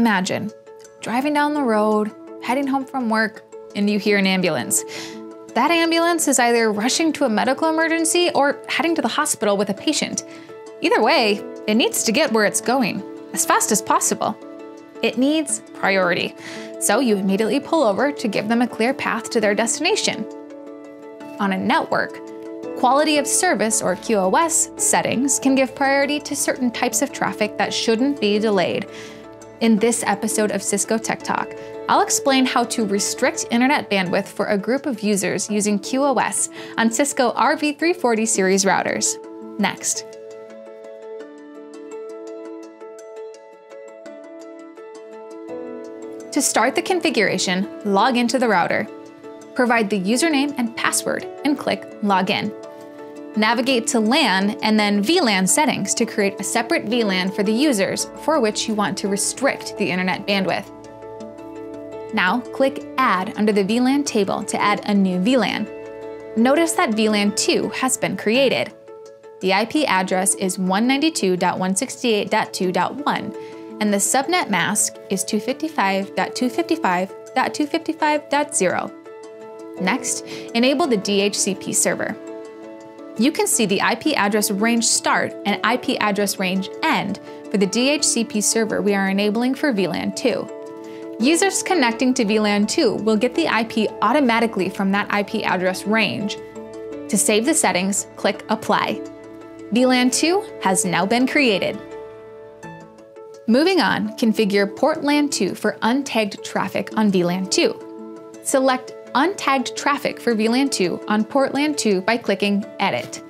Imagine driving down the road, heading home from work, and you hear an ambulance. That ambulance is either rushing to a medical emergency or heading to the hospital with a patient. Either way, it needs to get where it's going as fast as possible. It needs priority. So you immediately pull over to give them a clear path to their destination. On a network, quality of service or QoS settings can give priority to certain types of traffic that shouldn't be delayed. In this episode of Cisco Tech Talk, I'll explain how to restrict internet bandwidth for a group of users using QoS on Cisco RV340 series routers. Next. To start the configuration, log into the router. Provide the username and password and click Login. Navigate to LAN and then VLAN settings to create a separate VLAN for the users for which you want to restrict the internet bandwidth. Now click Add under the VLAN table to add a new VLAN. Notice that VLAN 2 has been created. The IP address is 192.168.2.1. and the subnet mask is 255.255.255.0. Next, enable the DHCP server. You can see the IP address range start and IP address range end for the DHCP server we are enabling for VLAN 2. Users connecting to VLAN 2 will get the IP automatically from that IP address range. To save the settings, click Apply. VLAN 2 has now been created. Moving on, configure port LAN 2 for untagged traffic on VLAN 2. Select Untagged Traffic for VLAN 2 on port LAN 2 by clicking Edit.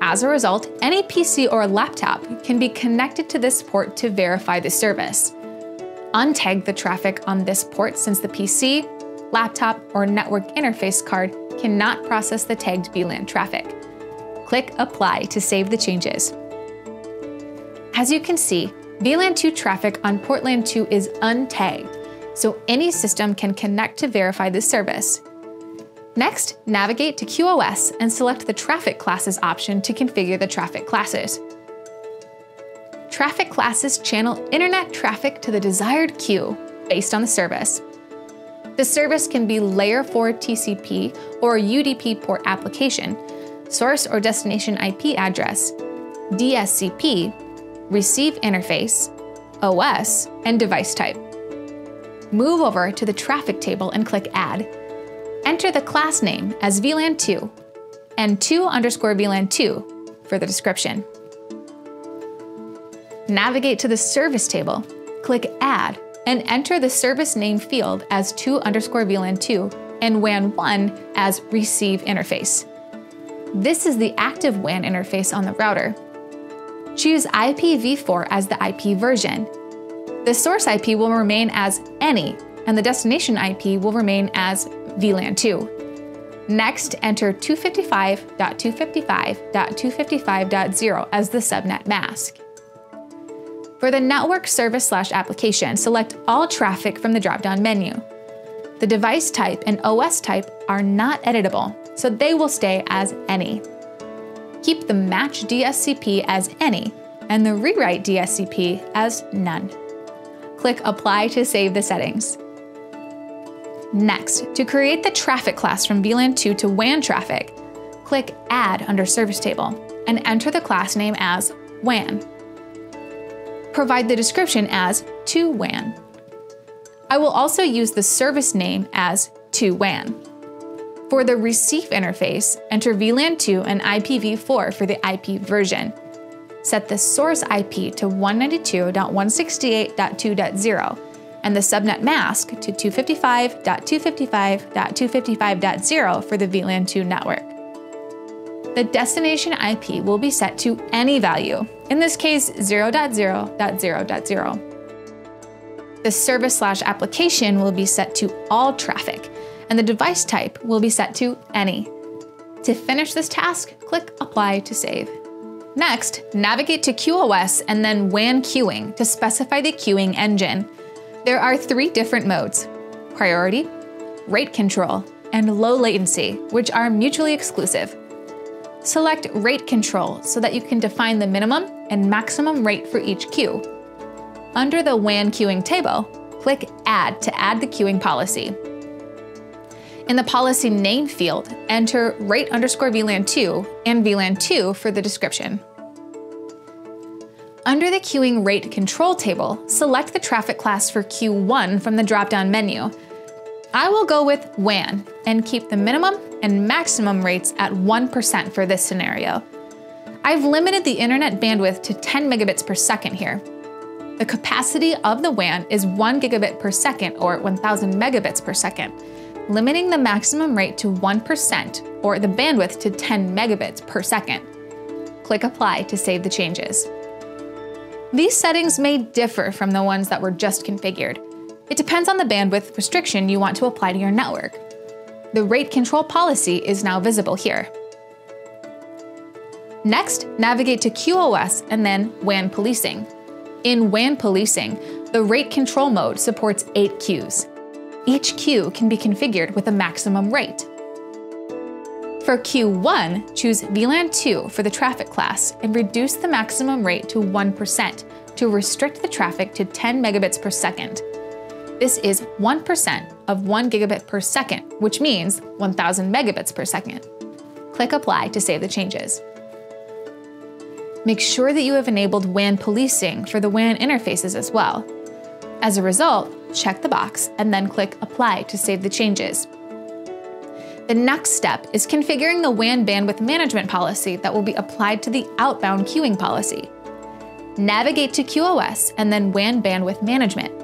As a result, any PC or laptop can be connected to this port to verify the service. Untag the traffic on this port since the PC, laptop, or network interface card cannot process the tagged VLAN traffic. Click Apply to save the changes. As you can see, VLAN 2 traffic on port LAN 2 is untagged, so any system can connect to verify the service. Next, navigate to QoS and select the Traffic Classes option to configure the traffic classes. Traffic classes channel internet traffic to the desired queue based on the service. The service can be Layer 4 TCP or UDP port application, source or destination IP address, DSCP, receive interface, OS, and device type. Move over to the traffic table and click Add. Enter the class name as VLAN 2 and 2_VLAN 2 for the description. Navigate to the service table, click Add, and enter the service name field as 2_VLAN 2 and WAN 1 as receive interface. This is the active WAN interface on the router. Choose IPv4 as the IP version. The source IP will remain as any, and the destination IP will remain as VLAN 2. Next, enter 255.255.255.0 as the subnet mask. For the network service/application, select all traffic from the dropdown menu. The device type and OS type are not editable, so they will stay as any. Keep the match DSCP as any and the rewrite DSCP as none. Click Apply to save the settings. Next, to create the traffic class from VLAN 2 to WAN traffic, click Add under Service Table and enter the class name as WAN. Provide the description as 2WAN. I will also use the service name as 2WAN. For the receive interface, enter VLAN 2 and IPv4 for the IP version. Set the source IP to 192.168.2.0 and the subnet mask to 255.255.255.0 for the VLAN 2 network. The destination IP will be set to any value, in this case 0.0.0.0. The service/application will be set to all traffic, and the device type will be set to any. To finish this task, click Apply to save. Next, navigate to QoS and then WAN queuing to specify the queuing engine. There are three different modes: priority, rate control, and low latency, which are mutually exclusive. Select rate control so that you can define the minimum and maximum rate for each queue. Under the WAN queuing table, click Add to add the queuing policy. In the policy name field, enter rate_VLAN2 and VLAN2 for the description. Under the queuing rate control table, select the traffic class for Q1 from the drop-down menu. I will go with WAN and keep the minimum and maximum rates at 1% for this scenario. I've limited the internet bandwidth to 10 megabits per second here. The capacity of the WAN is 1 gigabit per second or 1000 megabits per second, limiting the maximum rate to 1% or the bandwidth to 10 megabits per second. Click Apply to save the changes. These settings may differ from the ones that were just configured. It depends on the bandwidth restriction you want to apply to your network. The rate control policy is now visible here. Next, navigate to QoS and then WAN policing. In WAN policing, the rate control mode supports 8 queues. Each queue can be configured with a maximum rate. For Q1, choose VLAN2 for the traffic class and reduce the maximum rate to 1% to restrict the traffic to 10 megabits per second. This is 1% of 1 gigabit per second, which means 1000 megabits per second. Click Apply to save the changes. Make sure that you have enabled WAN policing for the WAN interfaces as well. As a result, check the box and then click Apply to save the changes. The next step is configuring the WAN bandwidth management policy that will be applied to the outbound queuing policy. Navigate to QoS and then WAN bandwidth management.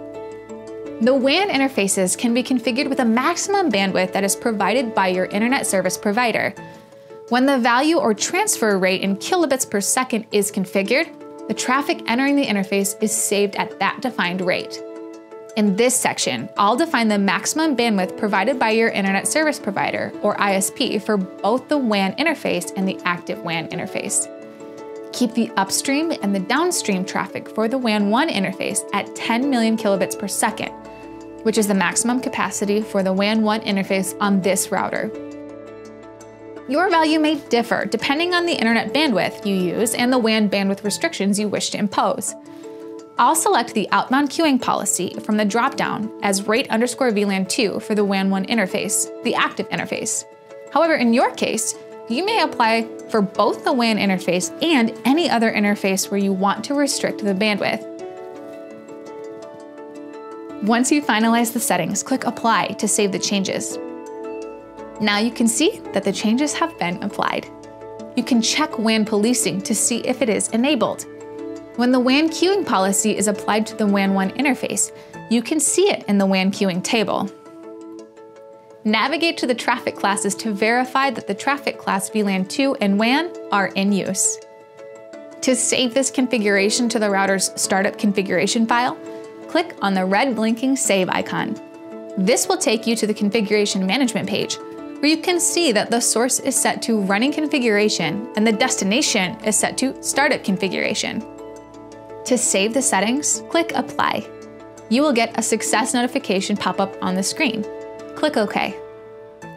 The WAN interfaces can be configured with a maximum bandwidth that is provided by your internet service provider. When the value or transfer rate in kilobits per second is configured, the traffic entering the interface is saved at that defined rate. In this section, I'll define the maximum bandwidth provided by your internet service provider, or ISP, for both the WAN interface and the active WAN interface. Keep the upstream and the downstream traffic for the WAN 1 interface at 10 million kilobits per second, which is the maximum capacity for the WAN 1 interface on this router. Your value may differ depending on the internet bandwidth you use and the WAN bandwidth restrictions you wish to impose. I'll select the outbound queuing policy from the dropdown as rate_VLAN2 for the WAN 1 interface, the active interface. However, in your case, you may apply for both the WAN interface and any other interface where you want to restrict the bandwidth. Once you finalize the settings, click Apply to save the changes. Now you can see that the changes have been applied. You can check WAN policing to see if it is enabled. When the WAN queuing policy is applied to the WAN 1 interface, you can see it in the WAN queuing table. Navigate to the traffic classes to verify that the traffic class VLAN2 and WAN are in use. To save this configuration to the router's startup configuration file, click on the red blinking Save icon. This will take you to the configuration management page, where you can see that the source is set to running configuration and the destination is set to startup configuration. To save the settings, click Apply. You will get a success notification pop up on the screen. Click OK.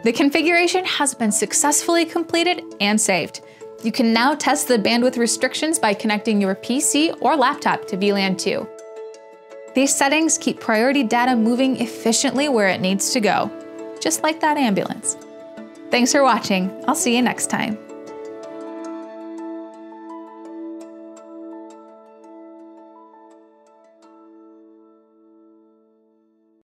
The configuration has been successfully completed and saved. You can now test the bandwidth restrictions by connecting your PC or laptop to VLAN 2. These settings keep priority data moving efficiently where it needs to go, just like that ambulance. Thanks for watching. I'll see you next time.